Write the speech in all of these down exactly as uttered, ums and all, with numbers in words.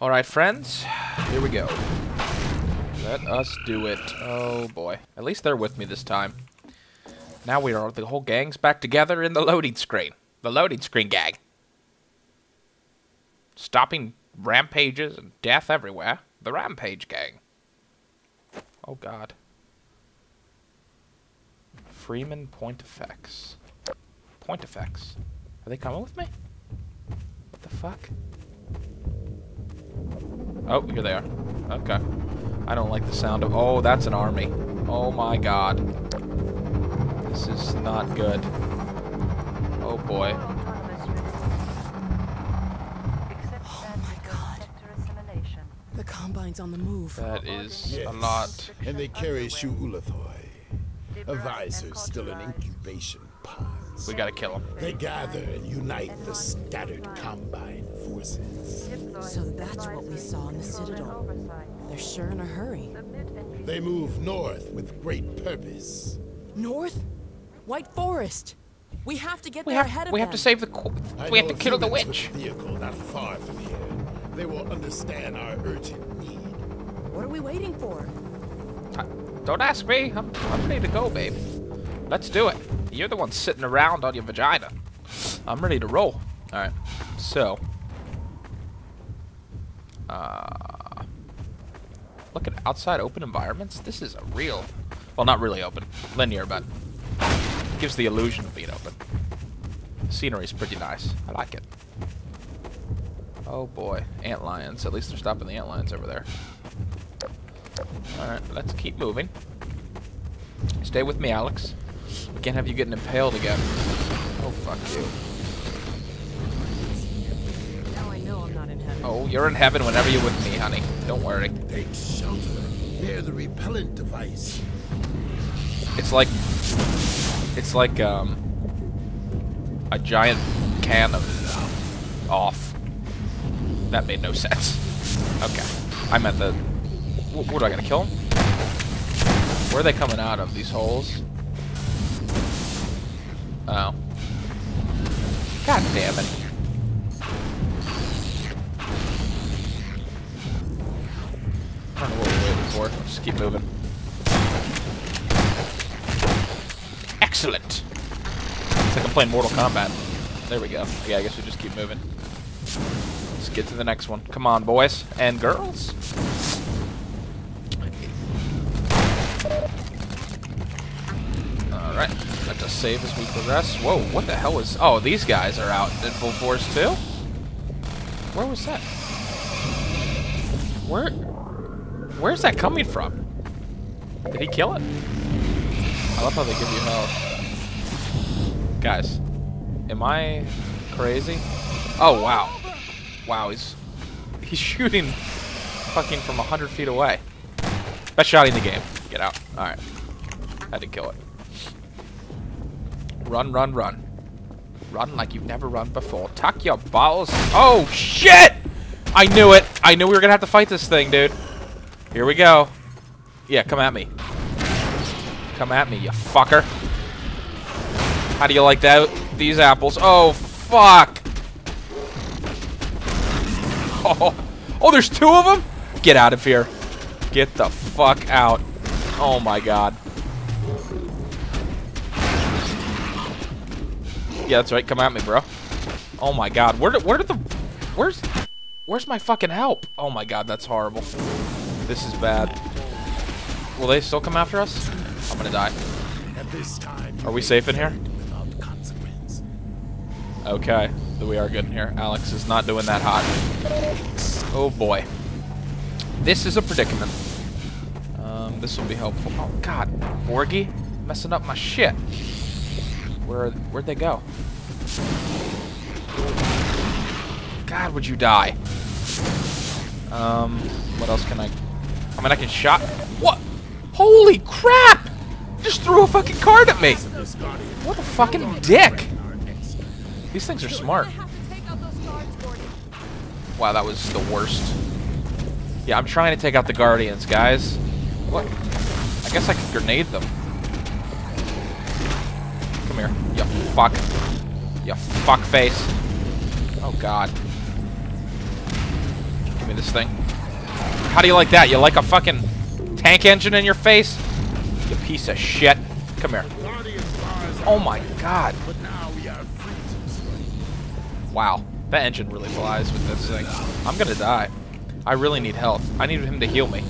Alright, friends. Here we go. Let us do it. Oh, boy. At least they're with me this time. Now we are, the whole gang's back together in the loading screen. The loading screen gang. Stopping rampages and death everywhere. The rampage gang. Oh, God. Freeman point effects. Point effects. Are they coming with me? What the fuck? Oh, here they are. Okay. I don't like the sound of... Oh, that's an army. Oh my god. This is not good. Oh boy. Oh my god. The Combine's on the move. That is yes. a lot. And they carry Shu'ulathoi. A visor's still an incubation pond. We gotta kill them. They gather and unite the scattered Combine forces. So that's what we saw in the Citadel. They're sure in a hurry. They move north with great purpose. North? White Forest. We have to get there ahead of them. We have to save the. We have to kill the witch. Vehicle not far from here. They will understand our urgent need. What are we waiting for? I, don't ask me. I'm, I'm ready to go, babe. Let's do it. You're the one sitting around on your vagina. I'm ready to roll. All right. So. Uh, look at outside open environments. This is a real, well, not really open, linear, but gives the illusion of being open. The scenery's pretty nice. I like it. Oh boy, ant lions. At least they're stopping the ant lions over there. All right, let's keep moving. Stay with me, Alyx. We can't have you getting impaled again. Oh fuck you. Oh, you're in heaven whenever you're with me, honey. Don't worry. Take shelter near the repellent device. It's like, it's like um, a giant can of off. That made no sense. Okay, I meant the. What, what do I gotta kill them? Where are they coming out of these holes? Oh. God damn it. I don't know what we're waiting for. Just keep moving. Excellent! It's like I'm playing Mortal Kombat. There we go. Yeah, I guess we just keep moving. Let's get to the next one. Come on, boys and girls. Alright. Let us save as we progress. Whoa, what the hell is... Oh, these guys are out in full force too? Where was that? Where... Where's that coming from? Did he kill it? I love how they give you health. Guys, am I crazy? Oh, wow. Wow, he's he's shooting fucking from a hundred feet away. Best shot in the game. Get out. All right. Had to kill it. Run, run, run. Run like you've never run before. Tuck your balls. Oh, shit! I knew it. I knew we were going to have to fight this thing, dude. Here we go. Yeah, come at me. Come at me, you fucker. How do you like that? These apples. Oh, fuck. Oh, oh, there's two of them? Get out of here. Get the fuck out. Oh, my God. Yeah, that's right. Come at me, bro. Oh, my God. Where did, where did the... Where's... Where's my fucking help? Oh, my God. That's horrible. This is bad. Will they still come after us? I'm gonna die. At this time, are we safe in here? Okay, we are good in here. Alyx is not doing that hot. Oh boy. This is a predicament. Um, this will be helpful. Oh God, Borgie, messing up my shit. Where, where'd they go? God, would you die? Um, what else can I? I mean, I can shot. What? Holy crap! Just threw a fucking card at me! What a fucking dick! These things are smart. Wow, that was the worst. Yeah, I'm trying to take out the guardians, guys. What? I guess I could grenade them. Come here. You fuck. You fuck face. Oh, God. Give me this thing. How do you like that? You like a fucking tank engine in your face? You piece of shit. Come here. Oh my god. Wow. That engine really flies with this thing. I'm gonna die. I really need help. I need him to heal me.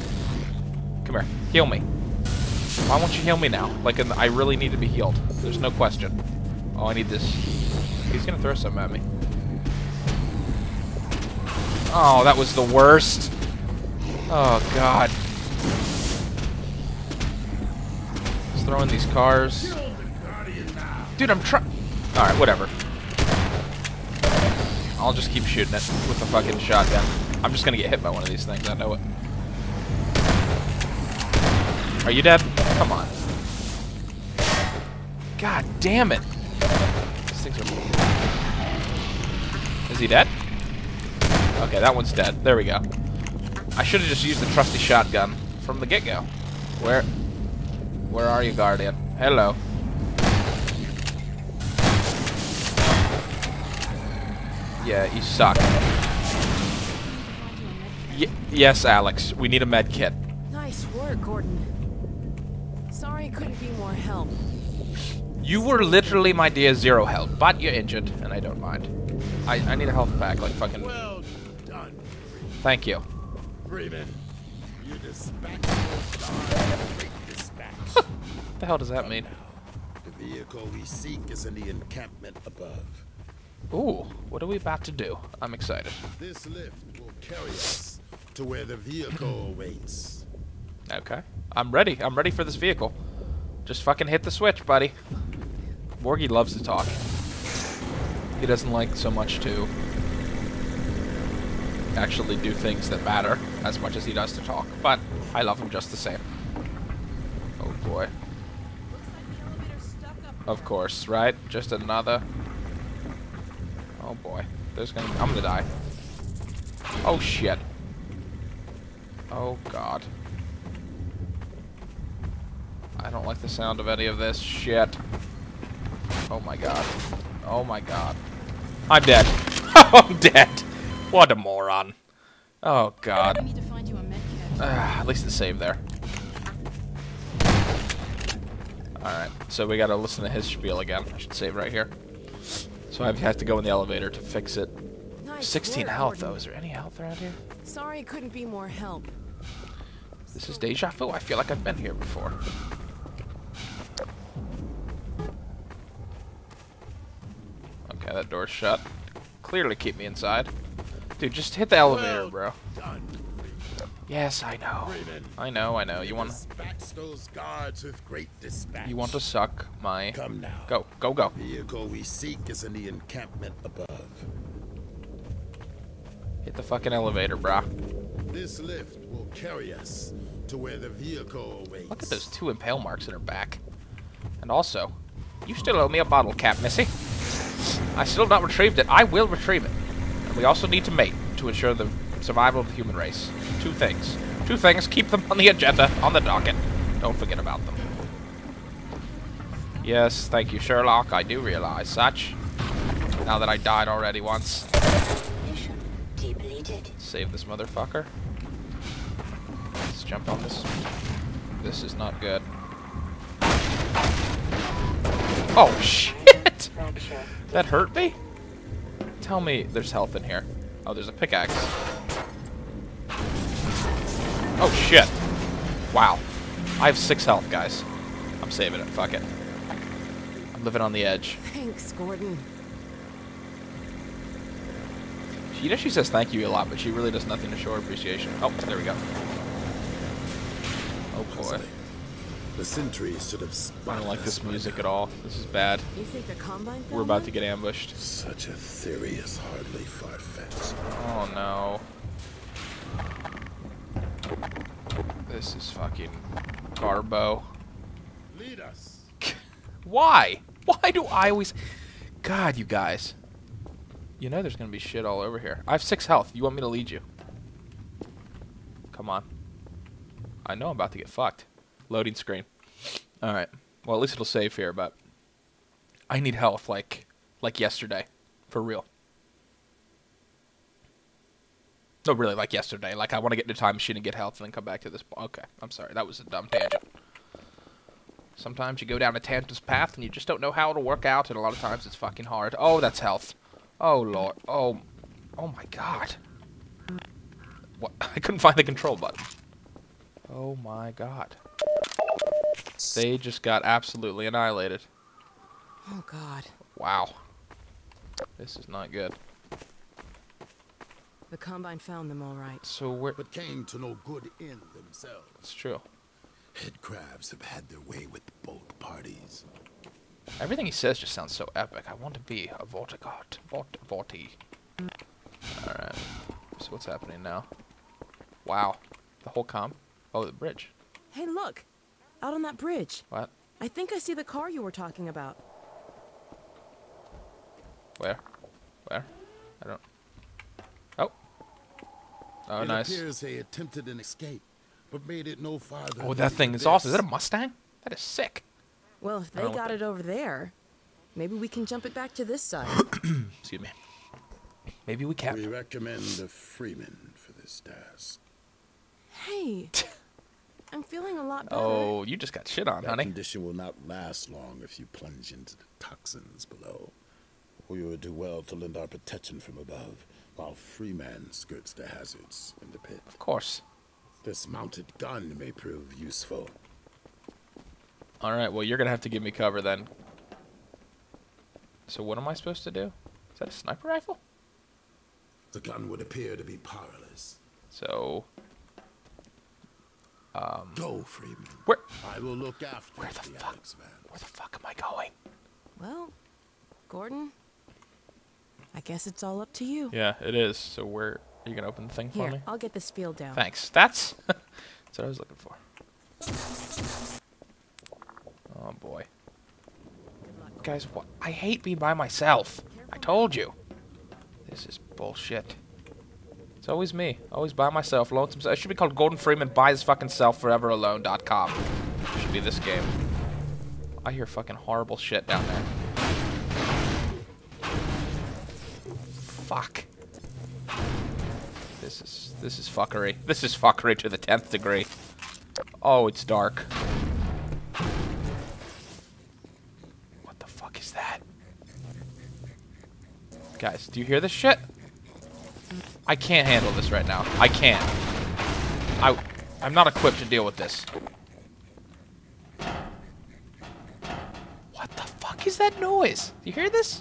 Come here. Heal me. Why won't you heal me now? Like, in the, I really need to be healed. There's no question. Oh, I need this. He's gonna throw something at me. Oh, that was the worst. Oh, God. He's throwing these cars. Dude, I'm trying. Alright, whatever. I'll just keep shooting it with the fucking shotgun. I'm just gonna get hit by one of these things, I know it. Are you dead? Come on. God damn it. These things are... Is he dead? Okay, that one's dead. There we go. I should have just used the trusty shotgun from the get-go. Where... Where are you, Guardian? Hello. Yeah, you suck. Y yes, Alyx. We need a med kit. Nice work, Gordon. Sorry I couldn't be more help. You were literally, my dear, zero help. But you're injured, and I don't mind. I, I need a health pack, like fucking... Well done. Thank you. Freeman, you dispatch your star, great dispatch. What the hell does that mean? The vehicle we seek is in the encampment above. Ooh, what are we about to do? I'm excited. This lift will carry us to where the vehicle awaits. Okay. I'm ready. I'm ready for this vehicle. Just fucking hit the switch, buddy. Morgie loves to talk. He doesn't like so much to actually do things that matter as much as he does to talk. But I love him just the same. Oh, boy. Of course, right? Just another... Oh boy, there's gonna I'm gonna die. Oh shit. Oh god. I don't like the sound of any of this shit. Oh my god. Oh my god. I'm dead. I'm dead. What a moron. Oh god. I need to find you a med kit. At least it saved there. Alright, so we gotta listen to his spiel again. I should save right here. So I have to go in the elevator to fix it. Nice sixteen work, health, Gordon. Though. Is there any health around here? Sorry, couldn't be more help. This is deja vu. I feel like I've been here before. Okay, that door's shut. Clearly keep me inside. Dude, just hit the elevator, well bro. Done. Yes, I know. I know, I know. You want to... Those guards with great dispatch. You want to suck my... Come now. Go, go, go. The vehicle we seek is in the encampment above. Hit the fucking elevator, brah. This lift will carry us to where the vehicle awaits. Look at those two impale marks in her back. And also, you still owe me a bottle cap, missy. I still have not retrieved it. I will retrieve it. And we also need to mate to ensure the... survival of the human race. Two things. Two things. Keep them on the agenda, on the docket. Don't forget about them. Yes, thank you, Sherlock. I do realize such. Now that I died already once. Mission depleted. Save this motherfucker. Let's jump on this. This is not good. Oh, shit! That hurt me? Tell me there's health in here. Oh, there's a pickaxe. Oh, shit. Wow. I have six health, guys. I'm saving it. Fuck it. I'm living on the edge. Thanks, Gordon. She, you know, she says thank you a lot, but she really does nothing to show her appreciation. Oh, there we go. Oh, boy. The sentries should have spotted. I don't like this music at all. This is bad. You think the combine We're about to get ambushed. Such a theory is hardly far-fetched. Oh no. This is fucking Garbo. Lead us. Why? Why do I always God, you guys. You know there's gonna be shit all over here. I have six health. You want me to lead you? Come on. I know I'm about to get fucked. Loading screen. Alright. Well, at least it'll save here, but... I need health, like... Like yesterday. For real. No, really, like yesterday. Like, I want to get into time machine and get health and then come back to this. Okay, I'm sorry. That was a dumb tangent. Sometimes you go down a tangent's path and you just don't know how it'll work out, and a lot of times it's fucking hard. Oh, that's health. Oh, Lord. Oh, oh my God. What? I couldn't find the control button. Oh, my God. They just got absolutely annihilated. Oh, God. Wow. This is not good. The Combine found them all right. So we're... But came to no good in themselves. It's true. Head crabs have had their way with both parties. Everything he says just sounds so epic. I want to be a Vortigard. Vort Vorti. Alright. So what's happening now? Wow. The whole com? Oh, the bridge. Hey, look. Out on that bridge. What? I think I see the car you were talking about. Where? Where? I don't... Oh. Oh, it nice. Appears they attempted an escape, but made it no farther. Oh, that thing is awesome. Is that a Mustang? That is sick. Well, if they got it over there, maybe we can jump it back to this side. Excuse me. Maybe we can. We recommend the Freeman for this task. Hey. I'm feeling a lot better. Oh, you just got shit on, that honey. That condition will not last long if you plunge into the toxins below. We would do well to lend our protection from above, while Freeman skirts the hazards in the pit. Of course. This mounted gun may prove useful. Alright, well, you're going to have to give me cover then. So what am I supposed to do? Is that a sniper rifle? The gun would appear to be powerless. So... Um, Go, Freeman. Where? I will look after where the, the fuck? Alyx man. Where the fuck am I going? Well, Gordon, I guess it's all up to you. Yeah, it is. So where are you gonna open the thing Here, for me? I'll get this field down. Thanks. That's that's what I was looking for. Oh boy. Good luck, guys, what? I hate being by myself. Careful. I told you. This is bullshit. It's always me. Always by myself. Lonesome. I should be called Gordon Freeman by his fucking self forever alone dot com. Should be this game. I hear fucking horrible shit down there. Fuck. This is this is fuckery. This is fuckery to the tenth degree. Oh, it's dark. What the fuck is that? Guys, do you hear this shit? I can't handle this right now. I can't. I, I'm not equipped to deal with this. What the fuck is that noise? You hear this?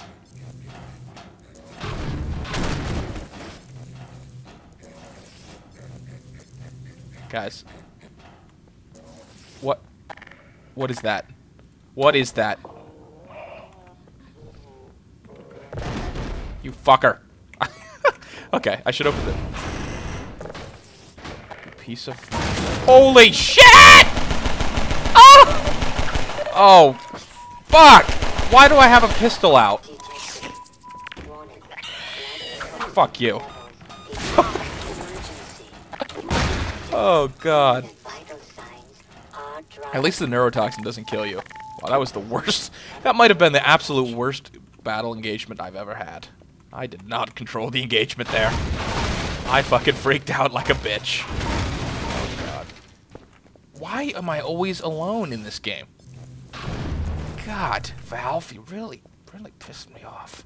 Guys. What? What is that? What is that? You fucker. Okay, I should open it. You piece of... Holy shit! Oh! Oh, fuck! Why do I have a pistol out? Fuck you. Oh, God. At least the neurotoxin doesn't kill you. Wow, that was the worst. That might have been the absolute worst battle engagement I've ever had. I did not control the engagement there. I fucking freaked out like a bitch. Oh, God. Why am I always alone in this game? God, Valve, you really, really pissed me off.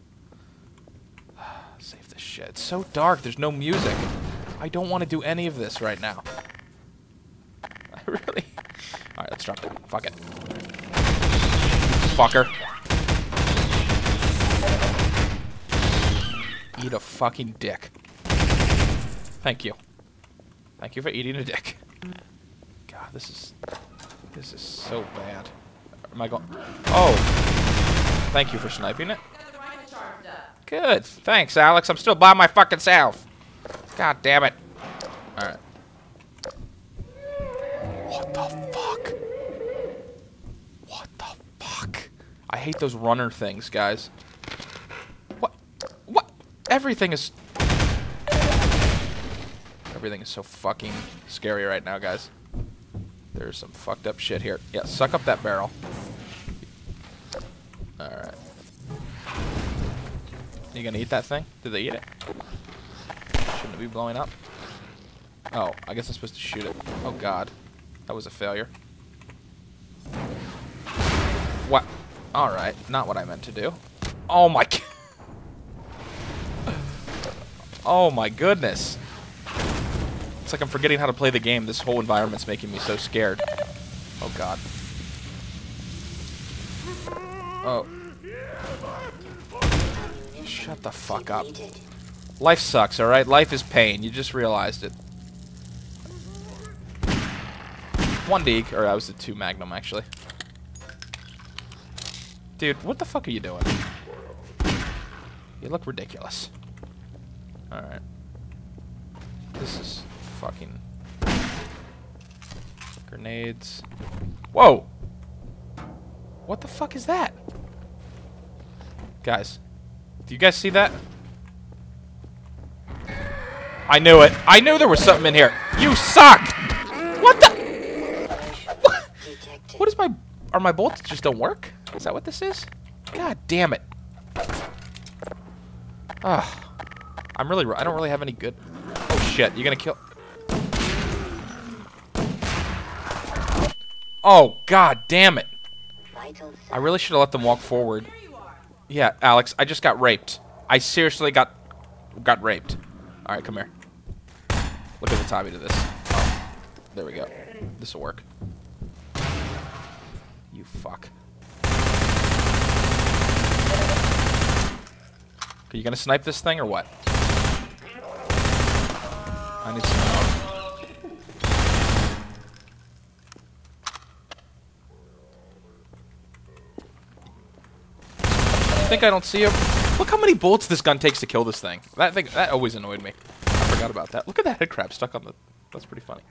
Save this shit. It's so dark, there's no music. I don't want to do any of this right now. I really... Alright, let's drop down. Fuck it. Fucker. Eat a fucking dick. Thank you. Thank you for eating a dick. God, this is... This is so bad. Am I going... Oh! Thank you for sniping it. Good. Thanks, Alyx. I'm still by my fucking self. God damn it. Alright. What the fuck? What the fuck? I hate those runner things, guys. Everything is... Everything is so fucking scary right now, guys. There's some fucked up shit here. Yeah, suck up that barrel. Alright. You gonna eat that thing? Did they eat it? Shouldn't it be blowing up? Oh, I guess I'm supposed to shoot it. Oh god. That was a failure. What? Alright, not what I meant to do. Oh my... oh my goodness. It's like I'm forgetting how to play the game. This whole environment's making me so scared. Oh god. Oh. Shut the fuck up. Life sucks, alright? Life is pain. You just realized it. One deke, or I was the two magnum actually. Dude, what the fuck are you doing? You look ridiculous. Alright. This is fucking... Grenades. Whoa! What the fuck is that? Guys. Do you guys see that? I knew it. I knew there was something in here. You suck! What the? What, what is my... Are my bolts just don't work? Is that what this is? God damn it. Ugh. I'm really... I don't really have any good... Oh shit, you're gonna kill... Oh, god damn it. I really should have let them walk forward. Yeah, Alyx, I just got raped. I seriously got... Got raped. Alright, come here. Look at the timing of this. Oh, there we go. This'll work. You fuck. Are you gonna snipe this thing or what? I need some help. You think I don't see him? Look how many bullets this gun takes to kill this thing. That thing that always annoyed me. I forgot about that. Look at that head crab stuck on the... That's pretty funny.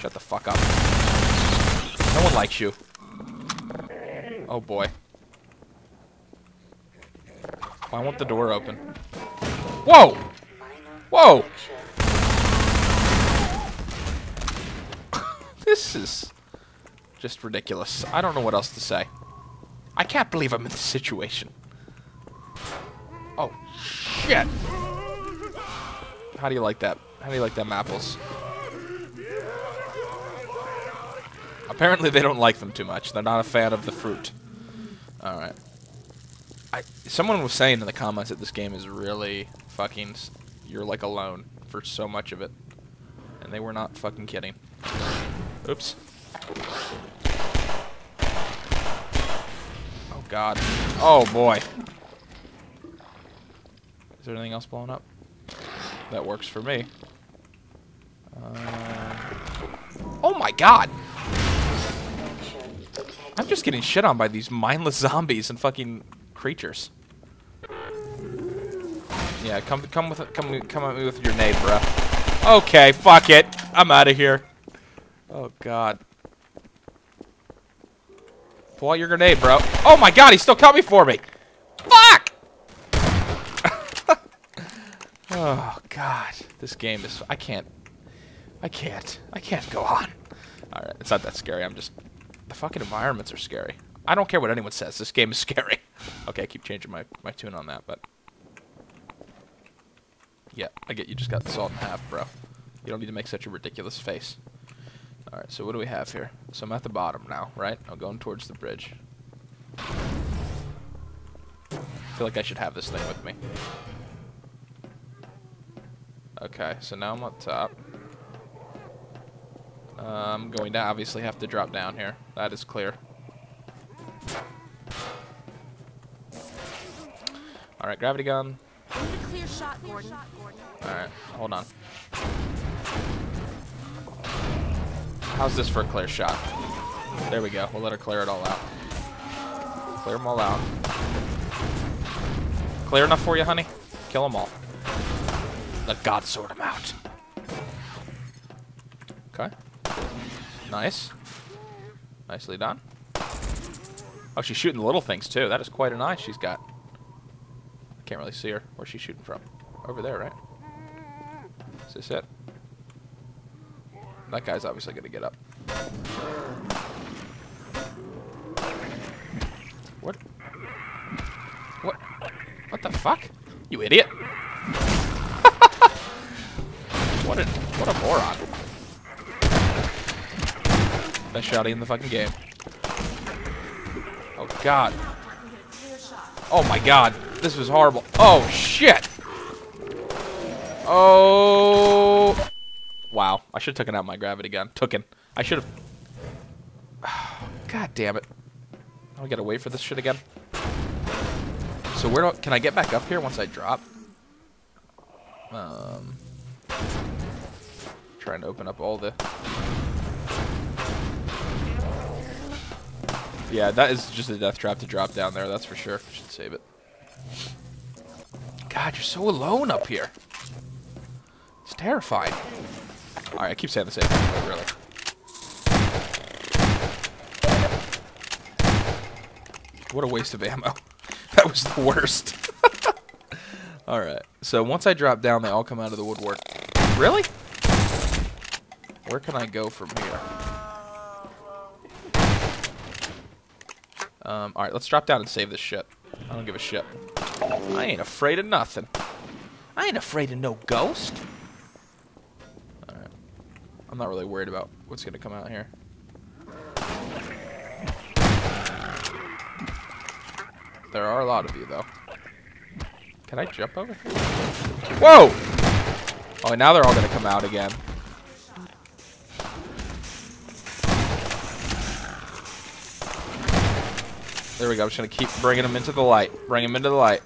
Shut the fuck up. No one likes you. Oh boy. Oh, I want the door open. Whoa! Whoa! This is just ridiculous. I don't know what else to say. I can't believe I'm in this situation. Oh, shit! How do you like that? How do you like them apples? Apparently they don't like them too much. They're not a fan of the fruit. Alright. I, someone was saying in the comments that this game is really fucking... You're like alone for so much of it. And they were not fucking kidding. Oops. Oh god. Oh boy. Is there anything else blowing up? That works for me. Uh... Oh my god! I'm just getting shit on by these mindless zombies and fucking creatures. Yeah, come, come with, come, come at me with your nade, bruh. Okay, fuck it. I'm out of here. Oh god. Pull out your grenade, bro. Oh my god, he still caught me for me. Fuck! Oh god, this game is. I can't. I can't. I can't go on. All right, it's not that scary. I'm just. The fucking environments are scary. I don't care what anyone says. This game is scary. Okay, I keep changing my my tune on that, but. Yeah, I get you just got the salt in half, bro. You don't need to make such a ridiculous face. Alright, so what do we have here? So I'm at the bottom now, right? I'm going towards the bridge. I feel like I should have this thing with me. Okay, so now I'm up top. Uh, I'm going to obviously have to drop down here. That is clear. Alright, gravity gun. Clear shot, Gordon. Alright, hold on. How's this for a clear shot? There we go. We'll let her clear it all out. Clear them all out. Clear enough for you, honey? Kill them all. Let God sort them out. Okay. Nice. Nicely done. Oh, she's shooting little things, too. That is quite an eye she's got. I can't really see her. Where's she shooting from? Over there, right? Is this it? That guy's obviously going to get up. What? What? What the fuck? You idiot! What an... What a moron. Best shotty in the fucking game. Oh, God. Oh, my God. This was horrible. Oh, shit. Oh. Wow. I should have taken out my gravity gun. Tooken. I should have. Oh, God damn it. Now we gotta wait for this shit again. So where do I, can I get back up here once I drop? Um, trying to open up all the. Yeah, that is just a death trap to drop down there. That's for sure. I should save it. God, you're so alone up here. It's terrifying. All right, I keep saying the same thing. Really. What a waste of ammo. That was the worst. Alright. So once I drop down, they all come out of the woodwork. Really? Where can I go from here? Um, Alright, let's drop down and save this shit. I don't give a shit. I ain't afraid of nothing. I ain't afraid of no ghost. Alright. I'm not really worried about what's going to come out here. There are a lot of you, though. Can I jump over here? Whoa! Oh, and now they're all going to come out again. There we go. I'm just going to keep bringing them into the light. Bring them into the light.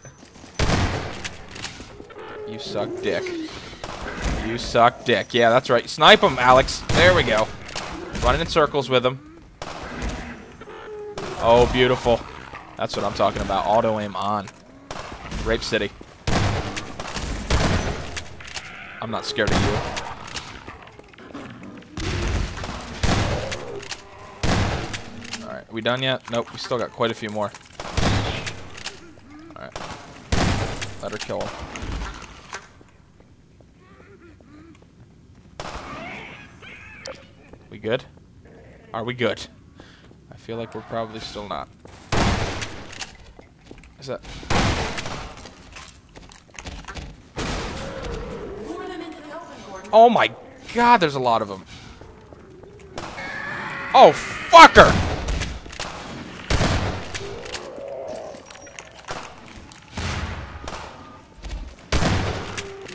You suck dick. You suck dick. Yeah, that's right. Snipe them, Alyx. There we go. Running in circles with them. Oh, beautiful. That's what I'm talking about. Auto aim on. Rape City. I'm not scared of you. Alright, are we done yet? Nope, we still got quite a few more. Alright. Let her kill him. We good? Are we good? I feel like we're probably still not. Is that? Oh my God, there's a lot of them. Oh, fucker!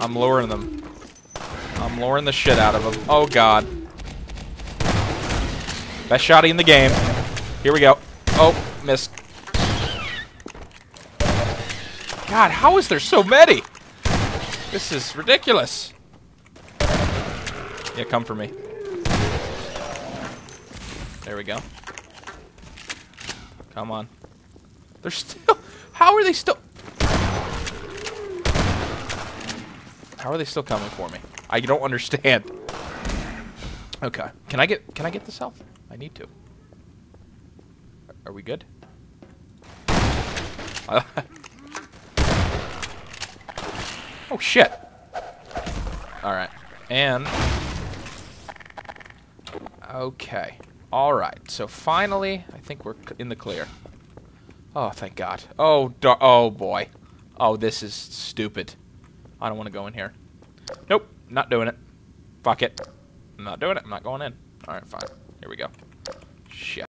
I'm luring them. I'm luring the shit out of them. Oh God. Best shotty in the game. Here we go. Oh, missed. God, how is there so many? This is ridiculous. Yeah, come for me. There we go. Come on. They're still... How are they still... How are they still coming for me? I don't understand. Okay. Can I get... Can I get this health? I need to. Are we good? Oh, shit. Alright. And... Okay. Alright. So, finally, I think we're in the clear. Oh, thank God. Oh, dar oh boy. Oh, this is stupid. I don't want to go in here. Nope. Not doing it. Fuck it. I'm not doing it. I'm not going in. Alright, fine. Here we go. Shit.